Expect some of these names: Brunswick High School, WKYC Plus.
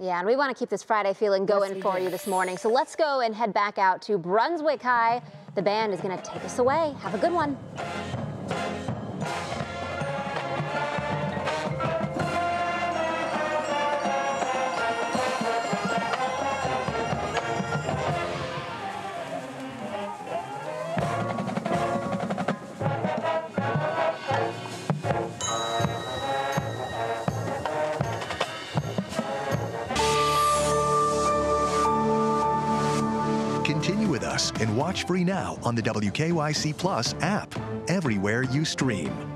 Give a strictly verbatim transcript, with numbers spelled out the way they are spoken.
Yeah, and we want to keep this Friday feeling going yes, for you this morning. So let's go and head back out to Brunswick High. The band is going to take us away. Have a good one. Continue with us and watch free now on the W K Y C Plus app, everywhere you stream.